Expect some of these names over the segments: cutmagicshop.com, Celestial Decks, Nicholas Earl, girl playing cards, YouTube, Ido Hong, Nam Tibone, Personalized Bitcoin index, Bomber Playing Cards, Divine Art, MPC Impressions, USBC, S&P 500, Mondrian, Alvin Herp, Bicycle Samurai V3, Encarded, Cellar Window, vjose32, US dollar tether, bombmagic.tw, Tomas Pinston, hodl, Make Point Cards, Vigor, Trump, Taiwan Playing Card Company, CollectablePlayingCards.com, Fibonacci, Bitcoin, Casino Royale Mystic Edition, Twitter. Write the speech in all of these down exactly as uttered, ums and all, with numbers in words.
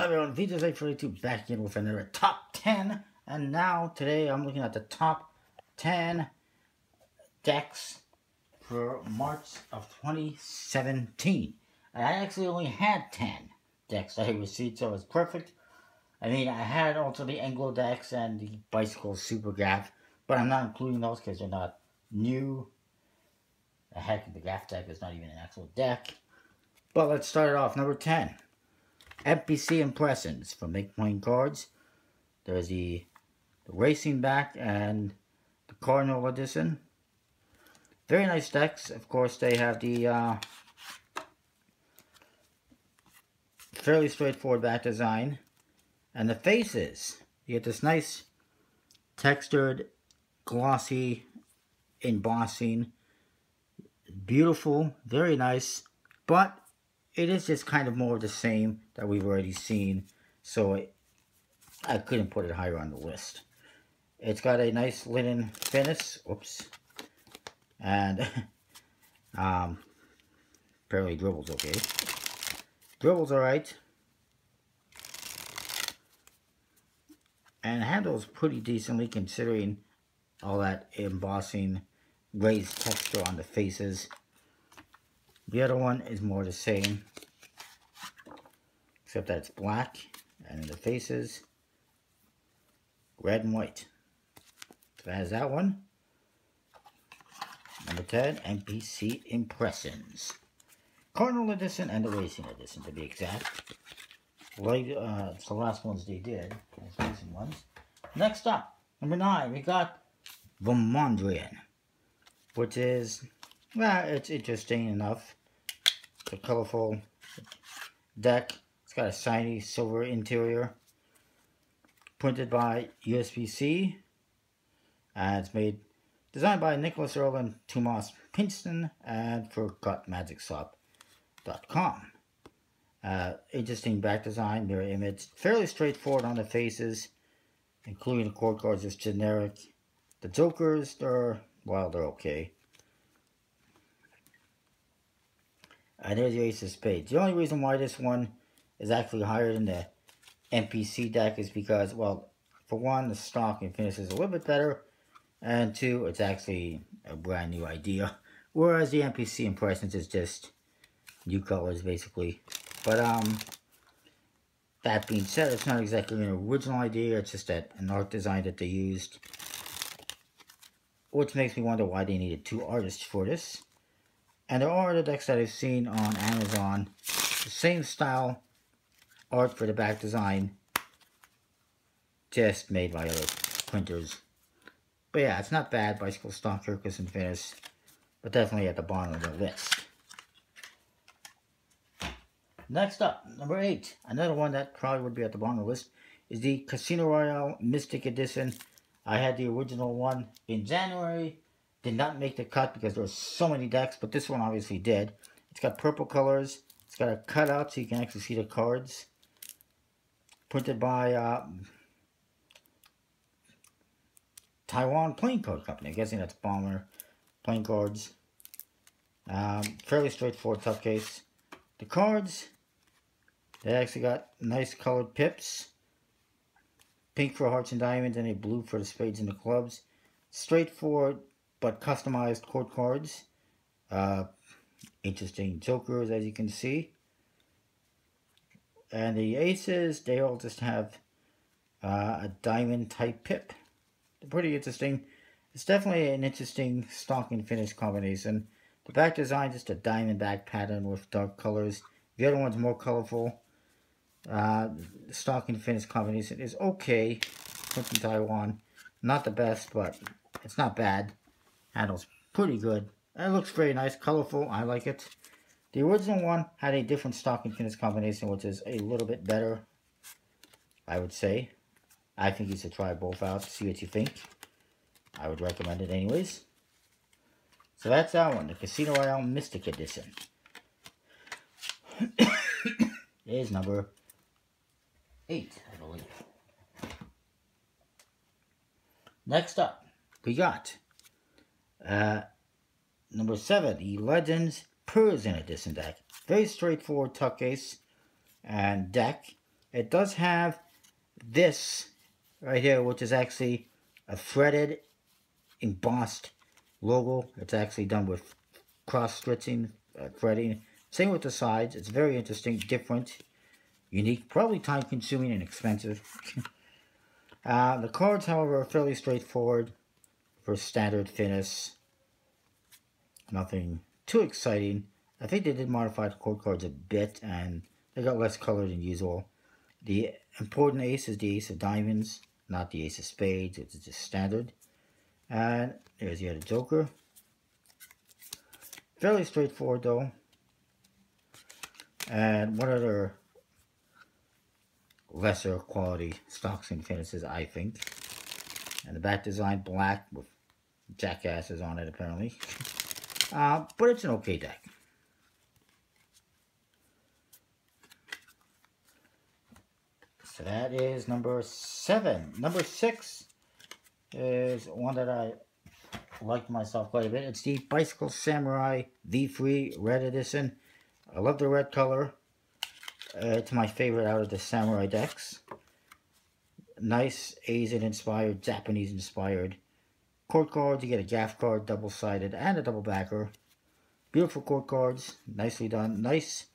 Hi everyone, vjose thirty-two back again with another top ten, and now today I'm looking at the top ten decks for March of twenty seventeen. And I actually only had ten decks that I received, so it's perfect. I mean, I had also the Anglo decks and the Bicycle Super Gaff, but I'm not including those because they're not new. The heck, the Gaff deck is not even an actual deck. But let's start it off. Number ten. M P C Impressions from Make Point Cards. There's the, the Racing Back and the Cardinal Edition. Very nice decks. Of course, they have the uh, fairly straightforward back design. And the faces. You get this nice textured, glossy embossing. Beautiful. Very nice. But it is just kind of more of the same that we've already seen, so it, I couldn't put it higher on the list. It's got a nice linen finish, oops, and um, apparently dribbles okay. Dribbles alright, and handles pretty decently considering all that embossing, raised texture on the faces. The other one is more the same, except that it's black, and the faces, red and white. So that has that one. Number ten, M P C Impressions. Cardinal Edition and the Racing Edition, to be exact. Late, uh, it's the last ones they did, the racing ones. Next up, number nine, we got the Mondrian, which is, well, it's interesting enough. It's a colorful deck. It's got a shiny silver interior. Printed by U S B C. And it's made, designed by Nicholas Earl and Tomas Pinston. And for cut magic shop dot com. Uh, interesting back design, mirror image. Fairly straightforward on the faces. Including the court cards, just generic. The jokers, they're, well, they're okay. And there's the Ace of Spades. The only reason why this one is actually higher than the M P C deck is because, well, for one, the stock and finish is a little bit better. And two, it's actually a brand new idea. Whereas the M P C Impressions is just new colors, basically. But, um, that being said, it's not exactly an original idea. It's just that an art design that they used. Which makes me wonder why they needed two artists for this. And there are other decks that I've seen on Amazon. The same style art for the back design. Just made by other printers. But yeah, it's not bad. Bicycle, Stock, Circus, and Finish. But definitely at the bottom of the list. Next up, number eight. Another one that probably would be at the bottom of the list is the Casino Royale Mystic Edition. I had the original one in January. Did not make the cut because there were so many decks, but this one obviously did. It's got purple colors. It's got a cutout so you can actually see the cards. Printed by uh, Taiwan Playing Card Company. I'm guessing that's Bomber Playing Cards. Um, fairly straightforward tough case. The cards, they actually got nice colored pips. Pink for hearts and diamonds and a blue for the spades and the clubs. Straightforward but customized court cards, uh, interesting jokers as you can see, and the aces, they all just have uh, a diamond type pip. They're pretty interesting. It's definitely an interesting stock and finish combination. The back design, just a diamond back pattern with dark colors. The other one's more colorful. Uh, the stock and finish combination is okay, from Taiwan, not the best, but it's not bad. Handles pretty good. It looks very nice, colorful. I like it. The original one had a different stock and finish combination, which is a little bit better, I would say. I think you should try both out, see what you think. I would recommend it anyways. So that's that one, the Casino Royale Mystic Edition. It is number eight, I believe. Next up, we got Uh, number seven, the Legends Purse in Edition deck. Very straightforward tuck case and deck. It does have this right here, which is actually a threaded embossed logo. It's actually done with cross stitching, uh, threading. Same with the sides. It's very interesting, different, unique, probably time consuming and expensive. Uh, the cards, however, are fairly straightforward for standard thinness. Nothing too exciting. I think they did modify the court cards a bit, and they got less color than usual. The important ace is the ace of diamonds, not the ace of spades, which is just standard. And there's the other joker. Fairly straightforward, though. And one other lesser quality stocks and finishes, I think. And the back design, black, with jackasses on it, apparently. Uh, but it's an okay deck. So that is number seven. Number six is one that I liked myself quite a bit. It's the Bicycle Samurai V three Red Edition. I love the red color. Uh, it's my favorite out of the Samurai decks. Nice Asian-inspired, Japanese-inspired court cards. You get a gaff card, double-sided, and a double-backer. Beautiful court cards. Nicely done. Nice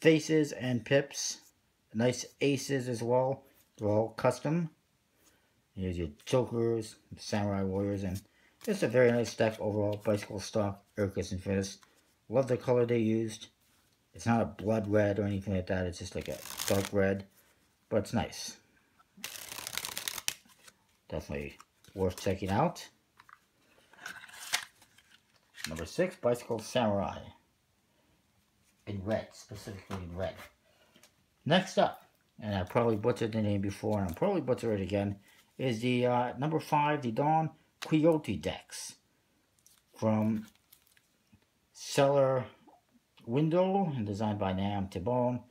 faces and pips. Nice aces as well. They're all custom. Here's your jokers, samurai warriors, and just a very nice deck overall. Bicycle stock, Urkus and Finis. Love the color they used. It's not a blood red or anything like that. It's just like a dark red, but it's nice. Definitely worth checking out. Number six, Bicycle Samurai. In red, specifically in red. Next up, and I probably butchered the name before, and I'll probably butcher it again, is the uh, number five, the Don Quixote decks from Cellar Window, and designed by Nam Tibone,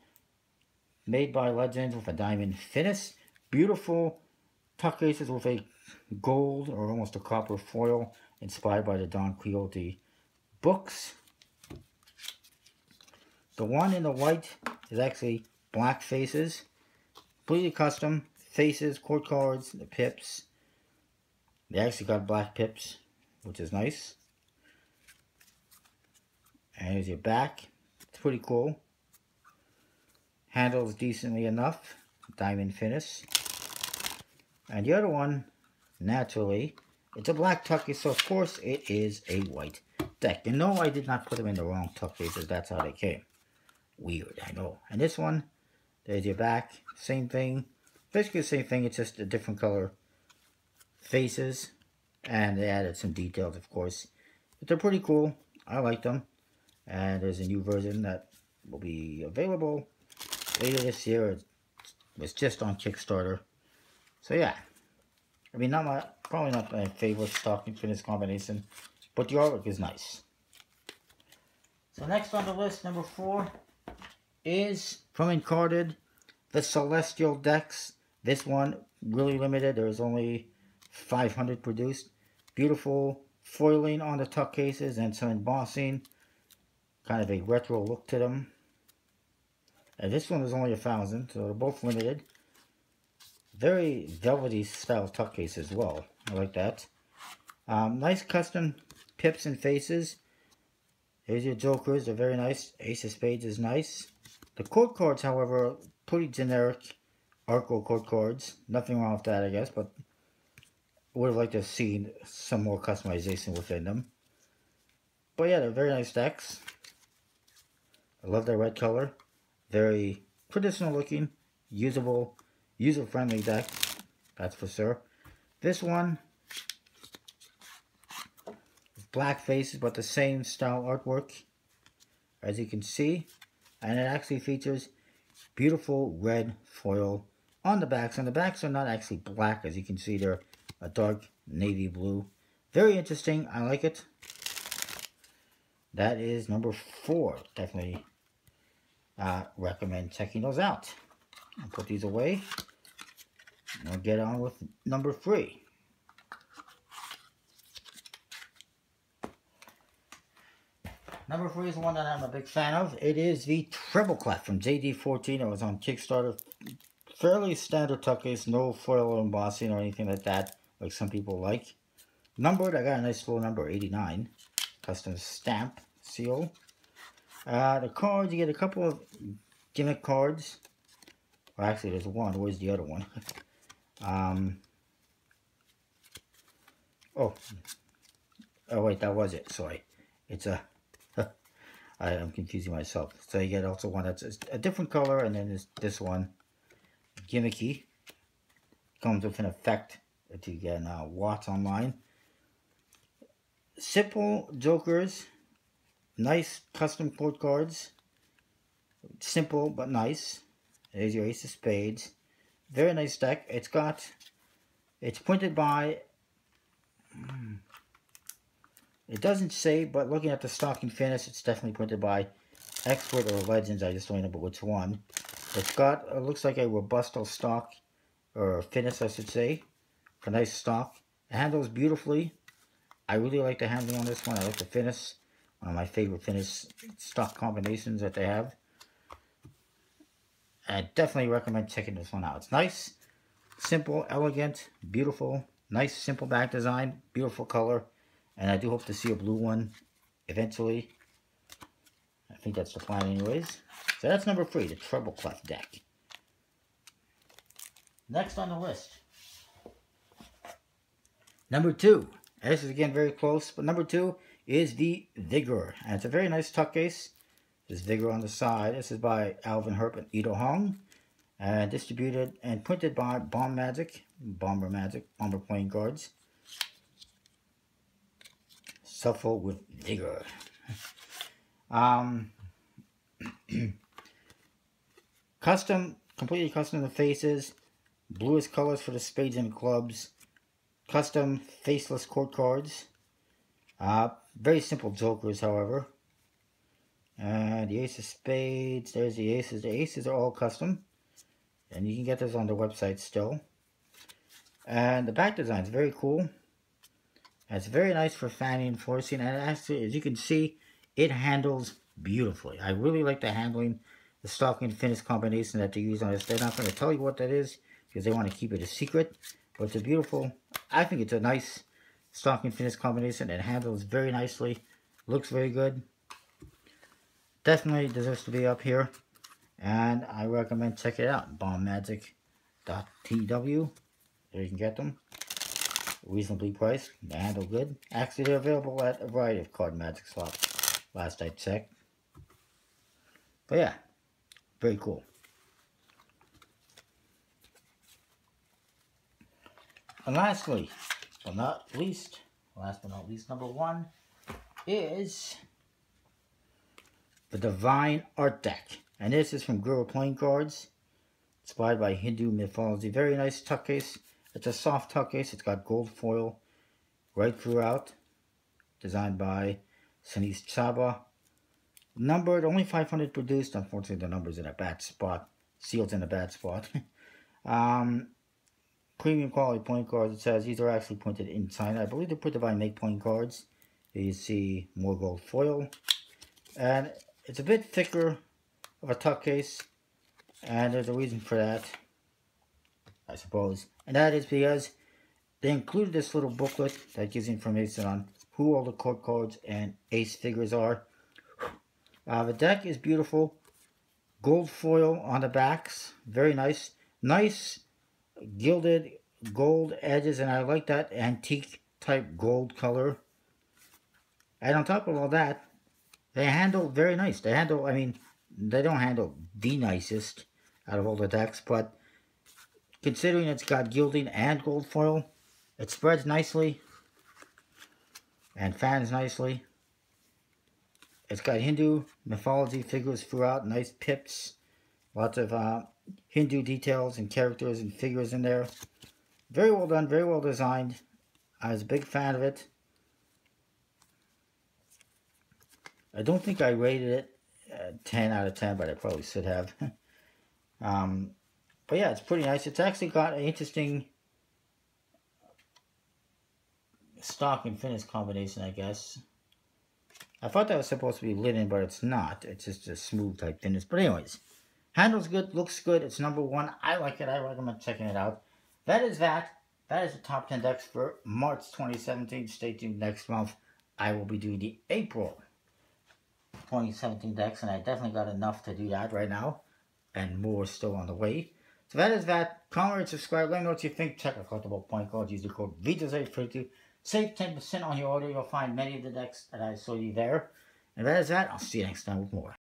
made by Legends with a diamond finish. Beautiful tuck aces with a gold or almost a copper foil, inspired by the Don Quixote books. The one in the white is actually black faces, completely custom faces, court cards, the pips. They actually got black pips, which is nice. And here's your back. It's pretty cool. Handles decently enough. Diamond finish. And the other one, naturally, it's a black tuck, so of course it is a white deck. And no, I did not put them in the wrong tuck faces. That's how they came. Weird, I know. And this one, there's your back. Same thing. Basically the same thing, it's just a different color faces, and they added some details, of course. But they're pretty cool. I like them. And there's a new version that will be available later this year. It was just on Kickstarter. So yeah. I mean, not my, probably not my favorite stock and finish combination, but the artwork is nice. So next on the list, number four, is from Encarded, the Celestial Decks. This one, really limited. There's only five hundred produced. Beautiful foiling on the tuck cases and some embossing. Kind of a retro look to them. And this one is only a thousand, so they're both limited. Very velvety style tuck case as well. I like that. Um, nice custom pips and faces. Here's your jokers. They're very nice. Ace of spades is nice. The court cards, however, are pretty generic Arco court cards. Nothing wrong with that, I guess, but would have liked to have seen some more customization within them. But yeah, they're very nice decks. I love that red color. Very traditional looking, usable, user-friendly deck. That's for sure. This one with black faces, but the same style artwork, as you can see. And it actually features beautiful red foil on the backs. And the backs are not actually black, as you can see. They're a dark navy blue. Very interesting. I like it. That is number four. Definitely uh, recommend checking those out. I'll put these away. And we'll get on with number three. Number three is one that I'm a big fan of. It is the treble clef from J D fourteen. It was on Kickstarter fairly standard tuck case, no foil embossing or anything like that, like some people like. Numbered, I got a nice little number, eighty-nine. Custom stamp, seal. Uh, the cards, you get a couple of gimmick cards. Well, actually, there's one. Where's the other one? um, oh. Oh, wait, that was it. Sorry. It's a... I am confusing myself. So you get also one that's a different color, and then this, this one, gimmicky. Comes with an effect that you get now. Uh, watch online. Simple jokers. Nice custom port cards. Simple but nice. There's your ace of spades. Very nice deck. It's got... It's printed by... Mm, it doesn't say, but looking at the stocking finish, it's definitely printed by Expert or Legends. I just don't remember which one. It's got, it looks like a robusto stock, or finish, I should say. A nice stock. It handles beautifully. I really like the handling on this one. I like the finish. One of my favorite finish stock combinations that they have. I definitely recommend checking this one out. It's nice, simple, elegant, beautiful. Nice, simple back design. Beautiful color. And I do hope to see a blue one eventually. I think that's the plan anyways. So that's number three, the treble clef deck. Next on the list, number two. And this is again very close, but number two is the Vigor. And it's a very nice tuck case. There's Vigor on the side. This is by Alvin Herp and Ido Hong. And distributed and printed by Bomb Magic, Bomber Magic, Bomber Playing Cards. Shuffle with Vigor. um, custom, completely custom the faces. Bluest colors for the spades and clubs. Custom faceless court cards. Uh, very simple jokers, however. And uh, the ace of spades. There's the aces. The aces are all custom. And you can get this on the website still. And the back design is very cool. It's very nice for fanning and forcing, and actually, as you can see, it handles beautifully. I really like the handling, the stocking finish combination that they use on this. They're not going to tell you what that is, because they want to keep it a secret. But it's a beautiful, I think it's a nice stocking finish combination. It handles very nicely, looks very good. Definitely deserves to be up here, and I recommend checking it out. bomb magic dot t w, there you can get them. Reasonably priced, they handle good. Actually, they're available at a variety of card magic slots, last I checked. But yeah, very cool. And lastly, but not least, last but not least, number one is the Divine Art deck. And this is from Girl Playing Cards, inspired by Hindu mythology. Very nice tuck case. It's a soft tuck case. It's got gold foil right throughout. Designed by Sanis Chaba. Numbered, only five hundred produced. Unfortunately, the number's in a bad spot. Seal's in a bad spot. um, premium quality point cards. It says these are actually printed in China. I believe they're printed by Make Point Cards. Here you see more gold foil. And it's a bit thicker of a tuck case. And there's a reason for that, I suppose. And that is because they included this little booklet that gives information on who all the court cards and ace figures are. Uh, the deck is beautiful. Gold foil on the backs. Very nice. Nice gilded gold edges. And I like that antique type gold color. And on top of all that, they handle very nice. They handle, I mean, they don't handle the nicest out of all the decks, but considering it's got gilding and gold foil, it spreads nicely and fans nicely. It's got Hindu mythology figures throughout, nice pips, lots of uh, Hindu details and characters and figures in there. Very well done, very well designed. I was a big fan of it. I don't think I rated it uh, ten out of ten, but I probably should have. um... But yeah, it's pretty nice. It's actually got an interesting stock and finish combination, I guess. I thought that was supposed to be linen, but it's not. It's just a smooth type finish. But anyways, Handles good, looks good, it's number one. I like it, I recommend checking it out. That is that. That is the top ten decks for March twenty seventeen. Stay tuned next month. I will be doing the April twenty seventeen decks, and I definitely got enough to do that right now, and more still on the way. So that is that. Comment, subscribe, let me know what you think. Check out Collectable Point Cards. Use the code V J O S E thirty-two. Save ten percent on your order. You'll find many of the decks that I saw you there. And that is that. I'll see you next time with more.